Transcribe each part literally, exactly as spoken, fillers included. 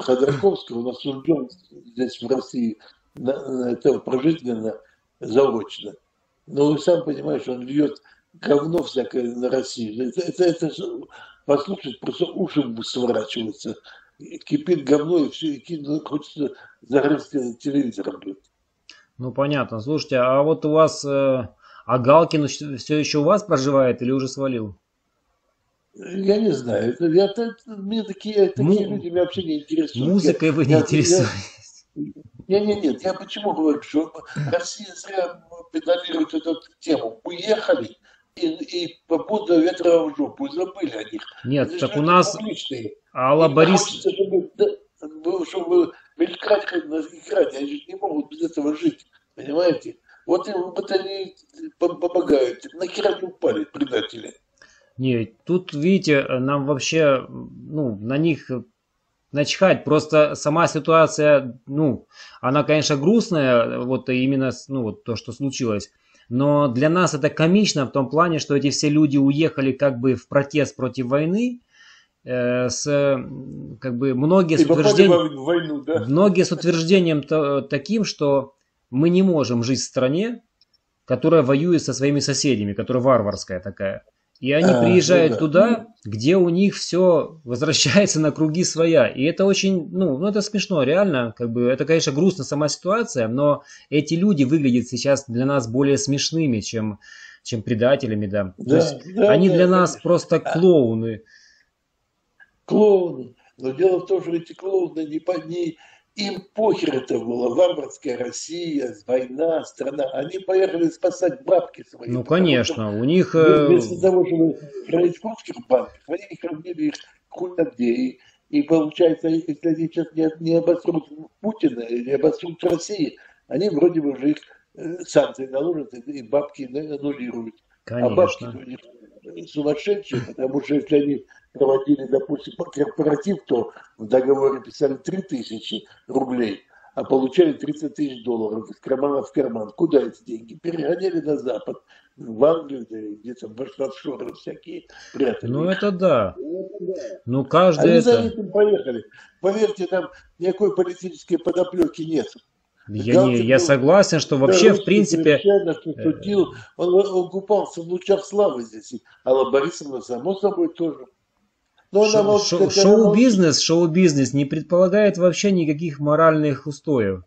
Ходорковский он осужден здесь в России на это пожизненно, заочно. Но сам понимаешь, он льет говно всякое на Россию. Это, это, это послушать, просто уши сворачиваются. Кипит говно, и все, и хочется загрызть телевизором. Ну понятно. Слушайте, а вот у вас, а Галкин все еще у вас проживает или уже свалил? Я не знаю. Я, это, мне такие, такие ну, люди меня вообще не интересуют. Музыкой я, вы не я, интересуетесь? Я, я, нет, нет, я почему говорю, что Россия зря педалирует эту тему. Уехали и, и по поводу ветра в жопу, забыли о них. Нет, это так у нас Алла Борис... Хочется, чтобы, да, чтобы мелькать на экране, они же не могут без этого жить, понимаете? Вот им вот они помогают, на херню упали предатели. Нет, тут, видите, нам вообще, ну, на них начхать. Просто сама ситуация, ну, она, конечно, грустная, вот именно, ну, вот то, что случилось. Но для нас это комично в том плане, что эти все люди уехали как бы в протест против войны. Э, с, как бы, многие, с утверждением, войну, да? Многие с утверждением то, таким, что мы не можем жить в стране, которая воюет со своими соседями, которая варварская такая. И они а, приезжают ну, да. туда, где у них все возвращается на круги своя. И это очень, ну, ну, это смешно, реально. Как бы, это, конечно, грустно сама ситуация, но эти люди выглядят сейчас для нас более смешными, чем, чем предателями, да. да, То есть, да они да, для да, нас конечно. просто клоуны. Клоуны. Но дело в том, что эти клоуны не под ней. Им похер это было, варварская Россия, война, страна. Они поехали спасать бабки свои. Ну, конечно, что, у них... Вместо того, чтобы хранить в русских бабках, они хранили их хуй-надеи. И получается, если они сейчас не, не обосрут Путина, не обосрут России, они вроде бы уже их санкции наложат и бабки аннулируют. Конечно. А бабки у них сумасшедшие, потому что если они... проводили, допустим, корпоратив, то в договоре писали три тысячи рублей, а получали тридцать тысяч долларов из кармана в карман. Куда эти деньги? Перегоняли на Запад, в Англию, где-то офшоры всякие прятали. Ну это да. Ну каждый Они это... за этим поехали. Поверьте, там никакой политической подоплеки нет. Я, Галкин, не, я согласен, что вообще в принципе... Судил, он, он купался в лучах славы здесь. Алла Борисовна, само собой, тоже. Шоу-бизнес, шоу-бизнес не предполагает вообще никаких моральных устоев.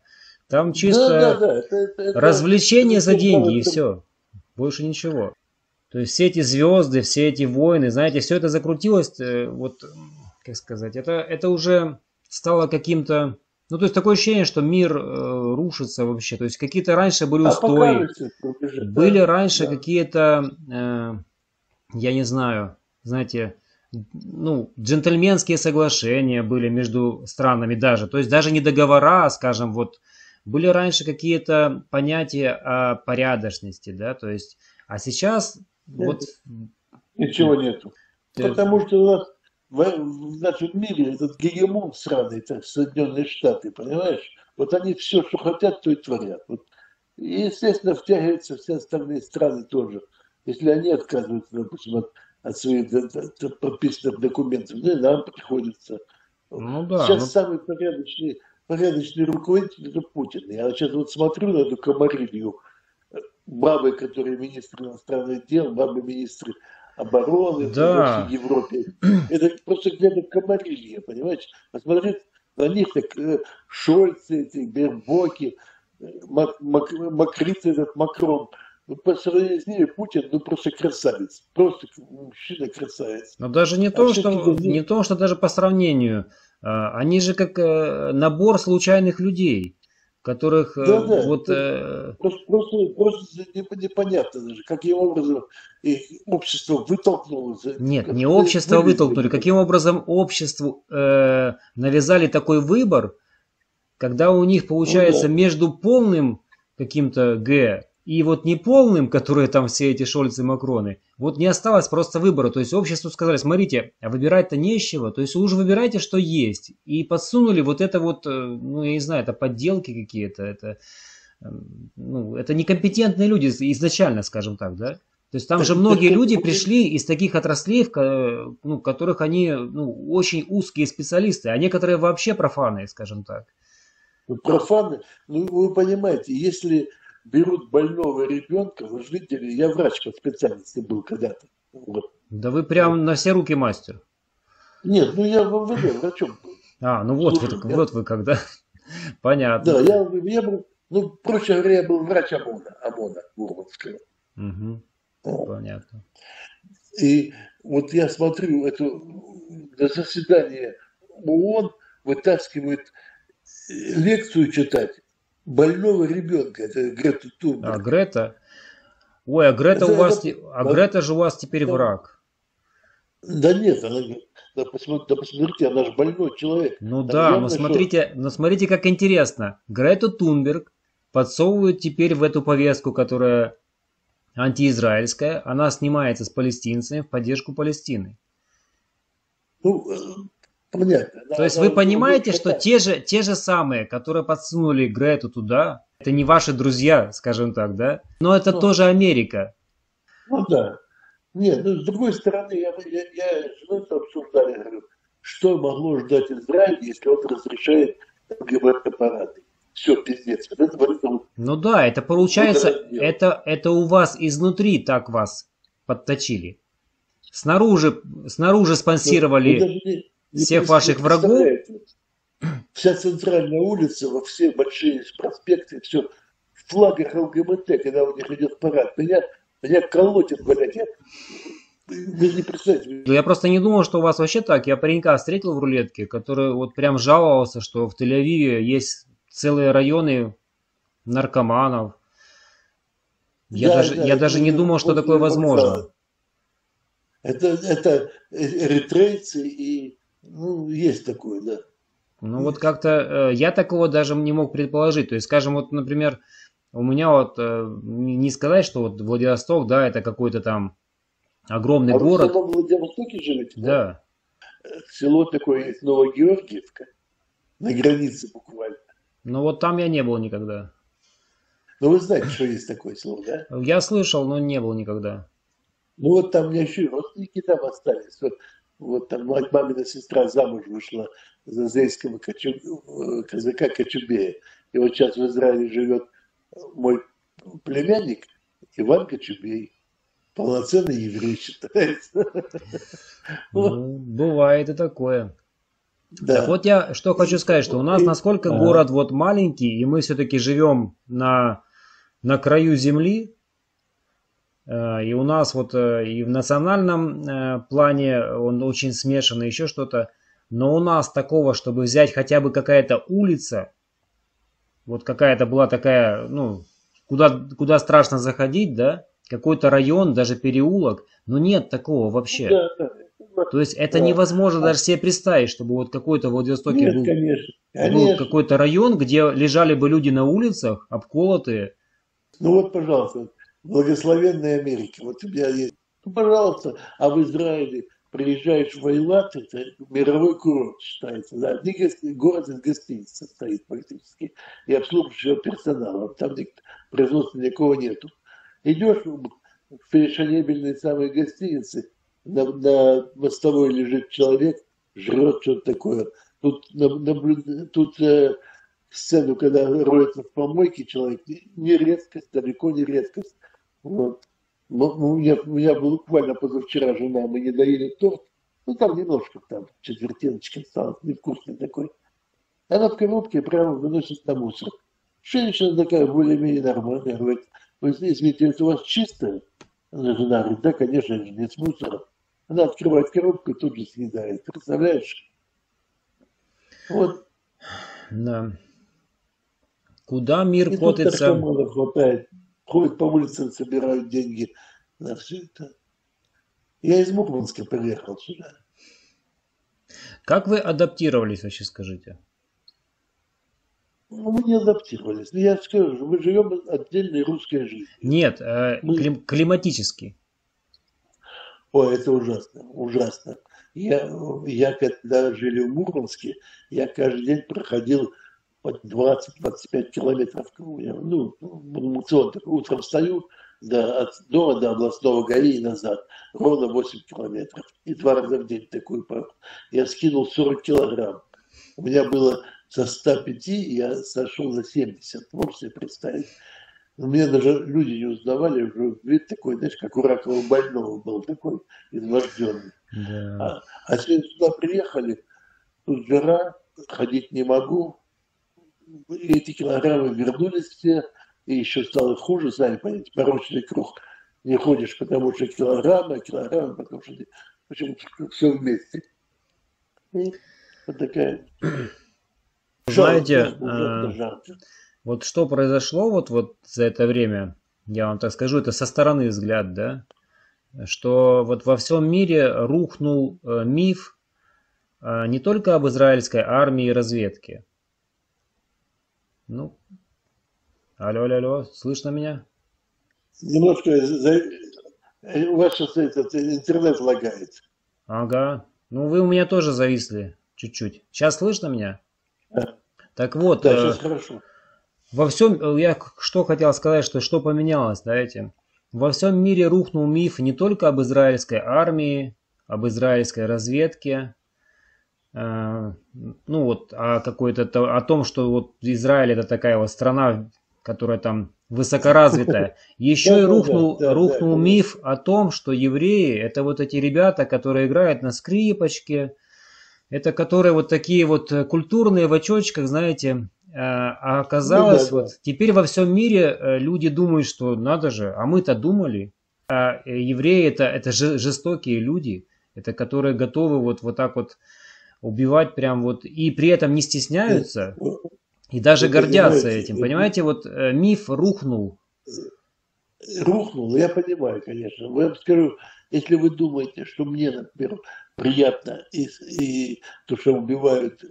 Там чисто да, да, да. Это, это, развлечение это, это, за деньги это... и все. Больше ничего. То есть все эти звезды, все эти войны, знаете, все это закрутилось, вот, как сказать, это, это уже стало каким-то... Ну, то есть такое ощущение, что мир э, рушится вообще. То есть какие-то раньше были устои. А были раньше да. какие-то, э, я не знаю, знаете... Ну, джентльменские соглашения были между странами даже. То есть даже не договора, скажем, вот были раньше какие-то понятия о порядочности, да, то есть, а сейчас нет, вот... Ничего нету. Ты... Потому что у нас в, в нашем мире этот гегемон сраный, это Соединенные Штаты, понимаешь? Вот они все, что хотят, то и творят. Вот. И, естественно, втягиваются все остальные страны тоже. Если они отказываются, допустим, от... от своих подписанных документов, ну, нам приходится. Ну, да, сейчас ну... самый порядочный, порядочный руководитель это Путин. Я сейчас вот смотрю на эту комарилью, бабы, которые министры иностранных дел, бабы министры обороны да. в Европе. Это просто где-то комарилья, понимаете? Посмотреть на них, так Шольцы, эти Бербоки, Мак, Мак, Макрицы, этот Макрон. Ну, по сравнению с ними Путин, ну, просто красавец. Просто мужчина-красавец. Но даже не, а то, что, не то, что даже по сравнению. Они же как набор случайных людей, которых... Да, да. Вот, просто, э... просто, просто непонятно даже, каким образом их общество вытолкнуло. Нет, не общество вытолкнули. Каким образом обществу э, навязали такой выбор, когда у них получается ну, да. между полным каким-то Г... И вот неполным, которые там все эти Шольцы и Макроны, вот не осталось просто выбора. То есть обществу сказали, смотрите, а выбирать-то нечего. То есть уже выбирайте, что есть. И подсунули вот это вот, ну я не знаю, это подделки какие-то. Это, ну, это некомпетентные люди изначально, скажем так, да? То есть там же многие люди пришли из таких отраслей, в ну, которых они ну, очень узкие специалисты, а некоторые вообще профаны, скажем так. Профаны? Ну, вы понимаете, если берут больного ребенка, жители, я врач по специальности был когда-то. Вот. Да вы прям на все руки мастер. Нет, ну я в МВД врачом был. А, ну вот, Слушай, вы, я... вот вы когда. Понятно. Да, я, я был, ну, проще говоря, я был врач ОМОНа, ОМОНа Мурманского. Угу. Вот. Понятно. И вот я смотрю, это заседание ООН вытаскивает лекцию читать больного ребенка. Это Грета Тунберг. А Грета? Ой, а Грета, это, у вас... это... а Грета же у вас теперь да. враг. Да нет, она говорит, да посмотрите, она же больной человек. Ну там да, но смотрите, но смотрите, как интересно. Грету Тунберг подсовывают теперь в эту повестку, которая антиизраильская. Она снимается с палестинцами в поддержку Палестины. Ну, понятно. То есть вы понимаете, что те же, те же самые, которые подсунули Грету туда, это не ваши друзья, скажем так, да? Но это ну, тоже Америка. Ну да. Нет, ну с другой стороны, я, я, я с женой обсуждал, я говорю, что могло ждать Израиль, если он разрешает ЛГБТ-парады. Все, пиздец. Вот это, вот, вот, ну да, это получается, это, это, это у вас изнутри так вас подточили. Снаружи, снаружи спонсировали ну, не, не всех ваших врагов. Вся центральная улица, во все большие проспекты, все в флагах ЛГБТ, когда у них идет парад, понятно? Меня колотит, блядь, я... Вы не представляете. Я просто не думал, что у вас вообще так. Я паренька встретил в рулетке, который вот прям жаловался, что в Тель-Авиве есть целые районы наркоманов. Я да, даже, да, я даже не думал, что такое возможно. Это, это эритрейцы и... Ну, есть такое, да. Ну, вот как-то я такого даже не мог предположить. То есть, скажем, вот, например... У меня вот, не сказать, что вот Владивосток, да, это какой-то там огромный а город. А вы в Владивостоке живете? Да. да. Село такое есть, Новогеоргиевка, на границе буквально. Ну вот там я не был никогда. Ну вы знаете, что есть такое село, да? Я слышал, но не был никогда. Ну вот там у меня еще и родственники там остались. Вот, вот там мать, мамина сестра замуж вышла за израильского Качуб... казака Качубея. И вот сейчас в Израиле живет мой племянник Иван Качубей, полноценный еврей считается. Ну, бывает и такое. Да. Так вот я что хочу сказать, что у нас насколько а. город вот маленький, и мы все-таки живем на, на краю земли, и у нас вот и в национальном плане он очень смешан, и еще что-то, но у нас такого, чтобы взять хотя бы какая-то улица, вот какая-то была такая, ну, куда, куда страшно заходить, да? Какой-то район, даже переулок. Но нет такого вообще. Да, да. То есть это да. невозможно да. даже себе представить, чтобы вот какой-то в Владивостоке нет, был, конечно. Конечно. был какой-то район, где лежали бы люди на улицах, обколотые. Ну вот, пожалуйста, благословенная Америка. Вот у меня есть. Ну, пожалуйста, а в Израиле приезжаешь в Айлат, это мировой курорт считается. Да? Город из гостиниц состоит практически. И обслуживающего персонала. Там производства никого нету. Идешь в перешенебельные самые гостиницы, на, на мостовой лежит человек, жрет что-то такое. Тут, на, на, тут э, сцену, когда роется в помойке человек, не редкость, далеко не редкость. Вот. Ну, у меня, у меня буквально позавчера жена, мы не доели торт, ну там немножко, там четвертиночка осталась, невкусный такой. Она в коробке прямо выносит на мусор. Женщина такая более-менее нормальная, говорит, вы извините, это у вас чисто? Она жена говорит, да, конечно, не с мусором. Она открывает коробку и тут же съедает, представляешь? Вот. Да. Куда мир и котится? Тут хватает. Ходят по улицам, собирают деньги на все это. Я из Мурманска приехал сюда. Как вы адаптировались вообще, скажите? Ну, мы не адаптировались. Я скажу, мы живем отдельной русской жизнью. Нет, э, мы... клим климатически. Ой, это ужасно, ужасно. Я, я когда жили в Мурманске, я каждый день проходил двадцать-двадцать пять километров. Ну, утром встаю, до, от дома до областного ГАИ и назад, ровно восемь километров. И два раза в день такую пару. Я скинул сорок килограмм. У меня было со ста пяти, я сошел на семьдесят. Можешь себе представить? Меня даже люди не узнавали, уже вид такой, знаешь, как у ракового больного был, такой изможденный. Yeah. А, а сегодня сюда приехали, тут жара, ходить не могу. И эти килограммы вернулись все, и еще стало хуже, сами понимаете, порочный круг. Не ходишь, потому что килограммы, килограммы, потому что... В общем, все вместе. И вот такая... Знаете, а, вот что произошло вот, вот за это время, я вам так скажу, это со стороны взгляд, да, что вот во всем мире рухнул миф не только об израильской армии и разведке. Ну, алло, алло, алло, слышно меня? Немножко, у вас сейчас этот интернет лагает. Ага, ну вы у меня тоже зависли чуть-чуть. Сейчас слышно меня? Так вот, да, э, во всем, я что хотел сказать, что, что поменялось, да, этим. Во всем мире рухнул миф не только об израильской армии, об израильской разведке, э, ну вот, о, какой-то, о том, что вот Израиль это такая вот страна, которая там высокоразвитая. Еще и рухнул, рухнул миф о том, что евреи это вот эти ребята, которые играют на скрипочке. Это которые вот такие вот культурные в очочках, знаете, а оказалось, ну, да, вот да. Теперь во всем мире люди думают, что надо же, а мы-то думали. А евреи это, это жестокие люди, это которые готовы вот, вот так вот убивать прям вот, и при этом не стесняются, и даже вы гордятся понимаете, этим. Понимаете, вот миф рухнул. Рухнул, я понимаю, конечно. Я вам скажу, если вы думаете, что мне, например, приятно и, и то, что убивают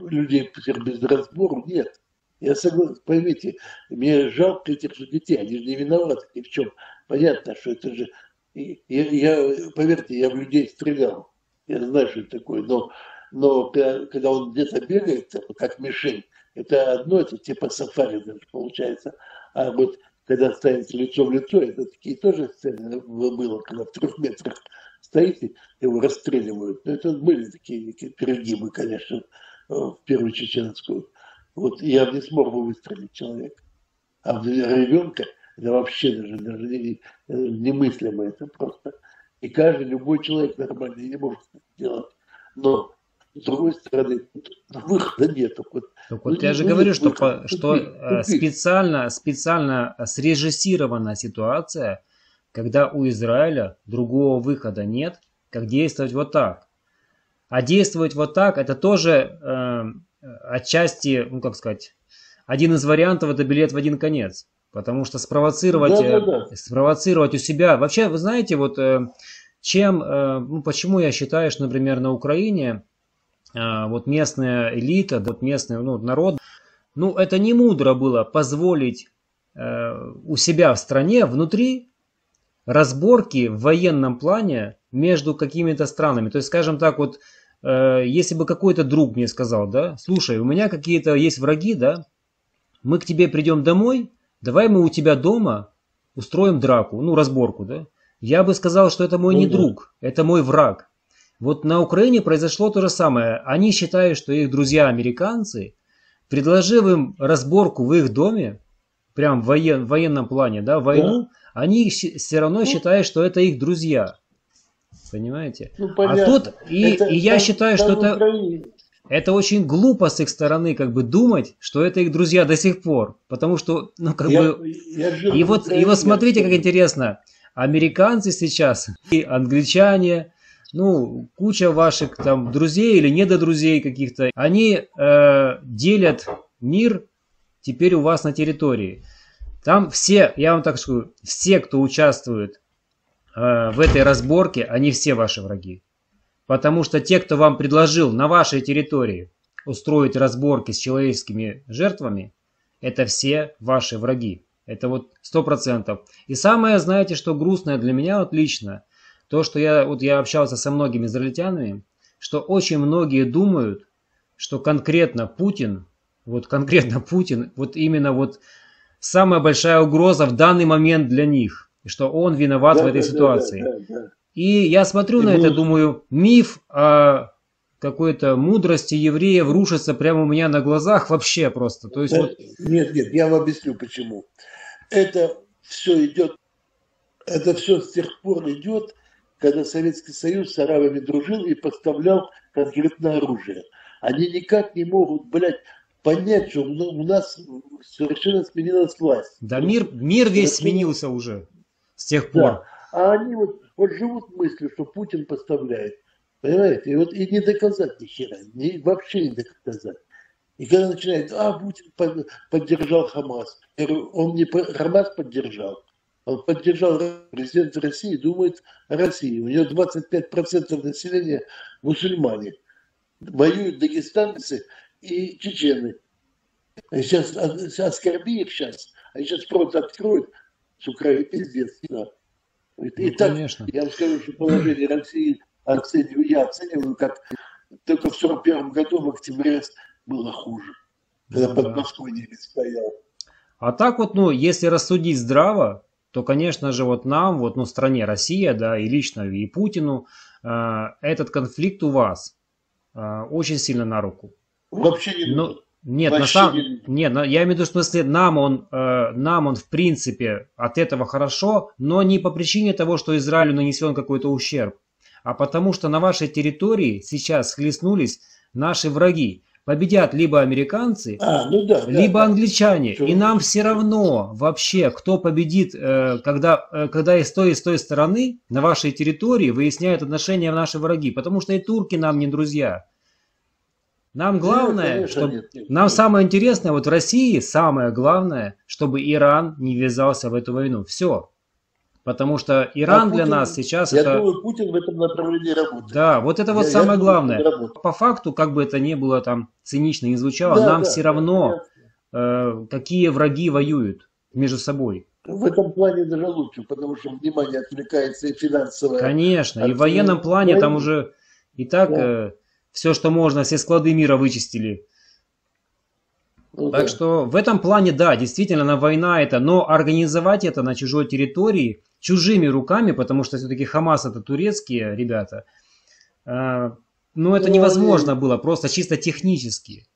людей без разбора, нет. Я согласен, поймите, мне жалко этих же детей, они же не виноваты ни в чем. Понятно, что это же... Я, я, поверьте, я в людей стрелял, я знаю, что это такое, но, но когда, когда он где-то бегает, как мишень, это одно, это типа сафари даже получается, а вот... Когда ставите лицо в лицо, это такие тоже сцены было, когда в трех метрах стоите, его расстреливают. Но это были такие перегибы, конечно, в Первую Чеченскую. Вот я не смог бы выстрелить человека. А в ребенка, это вообще даже, даже не, немыслимо это просто. И каждый, любой человек нормальный не может это делать. Но... С другой стороны, выхода нету. Вот, вот ну, я не же говорю, выход, что, выход, что выход. Специально, специально срежиссирована ситуация, когда у Израиля другого выхода нет, как действовать вот так. А действовать вот так, это тоже э, отчасти, ну как сказать, один из вариантов, это билет в один конец. Потому что спровоцировать, да, да, да. спровоцировать у себя... Вообще, вы знаете, вот чем, э, ну, почему я считаю, что, например, на Украине... Вот местная элита, вот местный ну, народ, ну это не мудро было позволить э, у себя в стране внутри разборки в военном плане между какими-то странами. То есть, скажем так, вот э, если бы какой-то друг мне сказал, да, слушай, у меня какие-то есть враги, да, мы к тебе придем домой, давай мы у тебя дома устроим драку, ну разборку, да, я бы сказал, что это мой не друг, это мой враг. Вот на Украине произошло то же самое. Они считают, что их друзья-американцы, предложив им разборку в их доме, прям в воен, военном плане, да, войну, да. Они все равно ну, считают, что это их друзья. Понимаете? Ну, а тут, и, это, и я там, считаю, там что это, это очень глупо с их стороны как бы думать, что это их друзья до сих пор. Потому что, ну как я, бы... Я и, вот, Украине, и вот смотрите, как интересно. Американцы сейчас и англичане... Ну, куча ваших там друзей или недодрузей каких-то, они э, делят мир теперь у вас на территории. Там все, я вам так скажу, все, кто участвует э, в этой разборке, они все ваши враги. Потому что те, кто вам предложил на вашей территории устроить разборки с человеческими жертвами, это все ваши враги. Это вот сто процентов. И самое, знаете, что грустное для меня вот лично, то, что я, вот я общался со многими израильтянами, что очень многие думают, что конкретно Путин, вот конкретно Путин, вот именно вот самая большая угроза в данный момент для них, и что он виноват да, в этой да, ситуации. Да, да, да. И я смотрю и на миф. это, думаю, миф о какой-то мудрости евреев рушится прямо у меня на глазах вообще просто. То есть да, вот... Нет, нет, я вам объясню почему. Это все идет, это все с тех пор идет, когда Советский Союз с арабами дружил и поставлял конкретное оружие. Они никак не могут, блядь, понять, что у нас совершенно сменилась власть. Да мир, мир весь это... сменился уже с тех пор. Да. А они вот, вот живут мыслью, что Путин поставляет. Понимаете? И, вот, и не доказать ни хера, ни, вообще не доказать. И когда начинают, а Путин под, поддержал ХАМАС. Он не ХАМАС поддержал. Он поддержал президента России, думает о России. У него двадцать пять процентов населения мусульмане. Воюют дагестанцы и чечены. И сейчас оскорби их сейчас. Они сейчас фронт откроют с Украины. Пиздец. Да. И ну, так, конечно. Я вам скажу, что положение России оцениваю, я оцениваю, как только в сорок первом году в октябре было хуже. Когда ну, под да. Москвой немец стоял. А так вот, ну, если рассудить здраво, то, конечно же, вот нам, вот, ну, стране Россия, да, и лично, и Путину, э, этот конфликт у вас э, очень сильно на руку. Вообще не но, нет, на сам, не нет, на, я имею в виду, что если нам он, э, нам он, в принципе, от этого хорошо, но не по причине того, что Израилю нанесен какой-то ущерб, а потому что на вашей территории сейчас схлестнулись наши враги. Победят либо американцы, а, ну да, либо да, англичане. Да. И нам все равно вообще, кто победит, когда, когда и с той, и с той стороны на вашей территории выясняют отношения наши враги. Потому что и турки нам не друзья. Нам главное, нет, чтобы, нет, нет, нам нет. самое интересное, вот в России самое главное, чтобы Иран не ввязался в эту войну. Все. Потому что Иран а Путин, для нас сейчас... Я это... думаю, Путин в этом направлении работает. Да, вот это вот я, самое я главное. По факту, как бы это ни было там цинично, не звучало, да, нам да, все да, равно, э, какие враги воюют между собой. В этом плане даже лучше, потому что внимание отвлекается и финансовое. Конечно, отвлекается. И в военном плане войны. Там уже и так да. э, все, что можно, все склады мира вычистили. Ну, так да. что в этом плане, да, действительно, на война это, но организовать это на чужой территории... чужими руками, потому что все-таки ХАМАС это турецкие ребята, но это ну, невозможно они... было, просто чисто технически.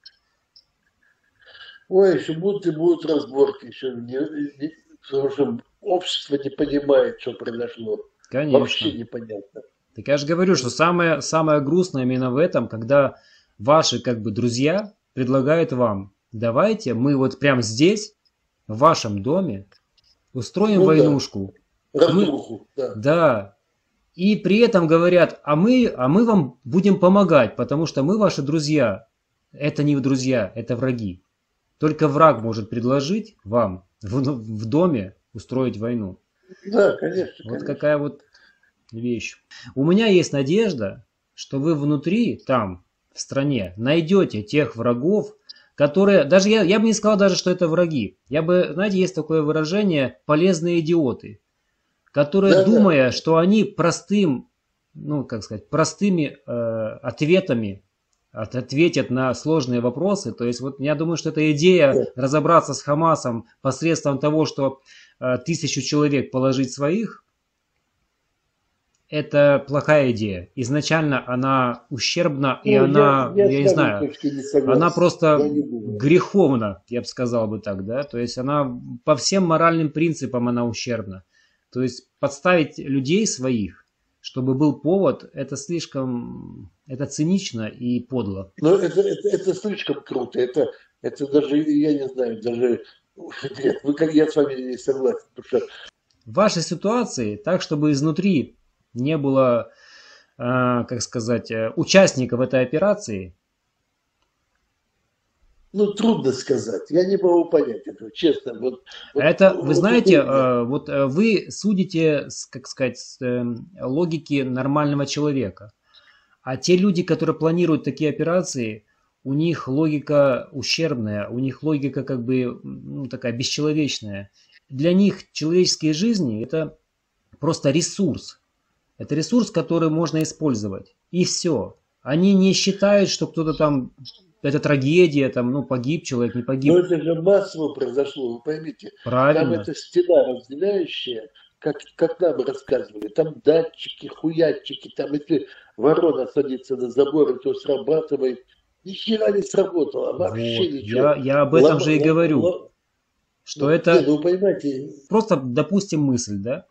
Ой, еще будут и будут разборки, еще не, не, потому что общество не понимает, что произошло. Конечно. Вообще непонятно. Так я же говорю, что самое, самое грустное именно в этом, когда ваши как бы друзья предлагают вам, давайте мы вот прямо здесь, в вашем доме, устроим ну, войнушку. Да. Мы, да. да. И при этом говорят, а мы, а мы вам будем помогать, потому что мы ваши друзья. Это не друзья, это враги. Только враг может предложить вам в, в доме устроить войну. Да, конечно. Вот конечно. Какая вот вещь. У меня есть надежда, что вы внутри, там, в стране, найдете тех врагов, которые, даже я, я бы не сказал даже, что это враги. Я бы, знаете, есть такое выражение «полезные идиоты». Которые, да, думая, да. что они простым, ну, как сказать, простыми э, ответами от, ответят на сложные вопросы. То есть, вот я думаю, что эта идея да. разобраться с ХАМАСом посредством того, что э, тысячу человек положить своих, это плохая идея. Изначально она ущербна, ну, и я, она, я, я не знаю, не она просто я не греховна, я бы сказал бы так, да. То есть, она по всем моральным принципам она ущербна. То есть подставить людей своих, чтобы был повод, это слишком, это цинично и подло. Но это, это, это слишком круто, это, это даже, я не знаю, даже, нет, вы, как я с вами не согласен. Потому что... В вашей ситуации, так, чтобы изнутри не было, э, как сказать, участников этой операции. Ну, трудно сказать. Я не могу понять этого, честно. Вот, это, вот, вы вот знаете, это... вот вы судите, как сказать, с логики нормального человека. А те люди, которые планируют такие операции, у них логика ущербная, у них логика как бы ну, такая бесчеловечная. Для них человеческие жизни – это просто ресурс. Это ресурс, который можно использовать. И все. Они не считают, что кто-то там это трагедия, там, ну, погиб человек, не погиб. Но это же массово произошло, вы поймите. Правильно. Там эта стена разделяющая, как, как нам рассказывали, там датчики, хуятчики, там, если ворона садится на забор, то срабатывает. Ни хера не сработало, вообще вот. Ничего. Я, я об этом лоб, же и лоб, говорю, лоб. Что ну, это... Нет, вы понимаете... Просто, допустим, мысль, да?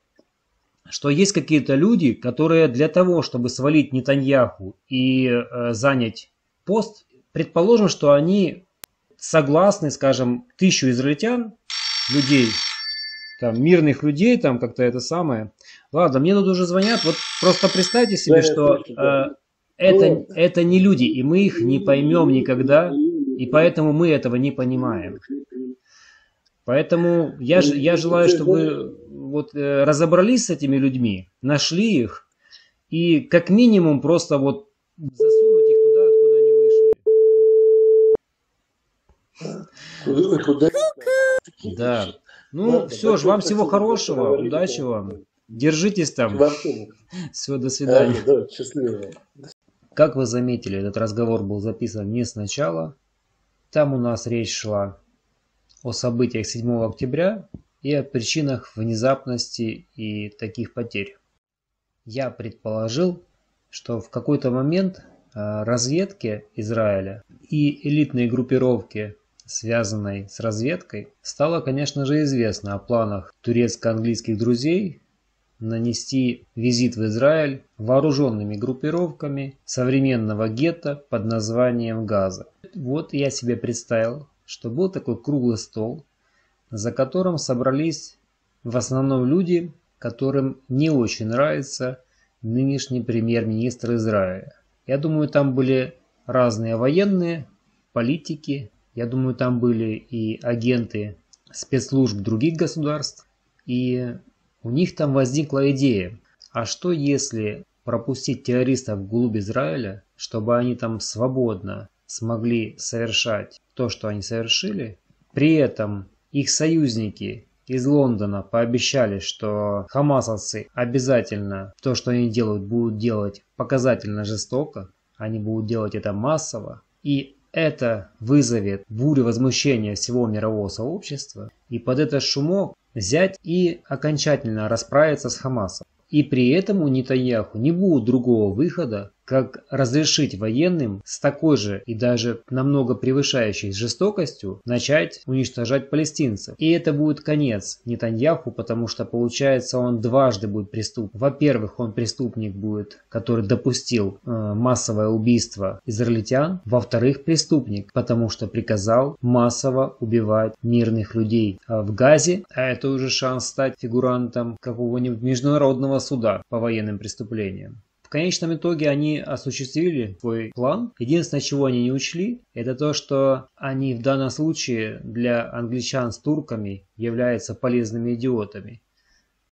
Что есть какие-то люди, которые для того, чтобы свалить Нетаньяху и э, занять пост, предположим, что они согласны, скажем, тысячу израильтян, людей, там, мирных людей, там как-то это самое. Ладно, мне тут уже звонят, вот просто представьте себе, да, что э, это, это не люди, и мы их не поймем никогда, и поэтому мы этого не понимаем. Поэтому я, я желаю, чтобы вот разобрались с этими людьми, нашли их и как минимум просто вот засунуть их туда, откуда они вышли. Да. Ну все ж, вам всего хорошего, удачи вам, держитесь там. Все, до свидания. Как вы заметили, этот разговор был записан не сначала. Там у нас речь шла о событиях седьмого октября и о причинах внезапности и таких потерь. Я предположил, что в какой-то момент разведке Израиля и элитной группировке, связанной с разведкой, стало, конечно же, известно о планах турецко-английских друзей нанести визит в Израиль вооруженными группировками современного гетто под названием Газа. Вот я себе представил, что был такой круглый стол, за которым собрались в основном люди, которым не очень нравится нынешний премьер-министр Израиля. Я думаю, там были разные военные, политики, я думаю, там были и агенты спецслужб других государств, и у них там возникла идея, а что если пропустить террористов вглубь Израиля, чтобы они там свободно смогли совершать то, что они совершили. При этом их союзники из Лондона пообещали, что хамасовцы обязательно то, что они делают, будут делать показательно жестоко. Они будут делать это массово. И это вызовет бурю возмущения всего мирового сообщества. И под этот шумок взять и окончательно расправиться с Хамасом. И при этом у Нетаньяху не будет другого выхода, как разрешить военным с такой же и даже намного превышающей жестокостью начать уничтожать палестинцев. И это будет конец Нетаньяху, потому что получается он дважды будет преступник. Во-первых, он преступник будет, который допустил э, массовое убийство израильтян. Во-вторых, преступник, потому что приказал массово убивать мирных людей в Газе. А это уже шанс стать фигурантом какого-нибудь международного суда по военным преступлениям. В конечном итоге они осуществили свой план. Единственное, чего они не учли, это то, что они в данном случае для англичан с турками являются полезными идиотами.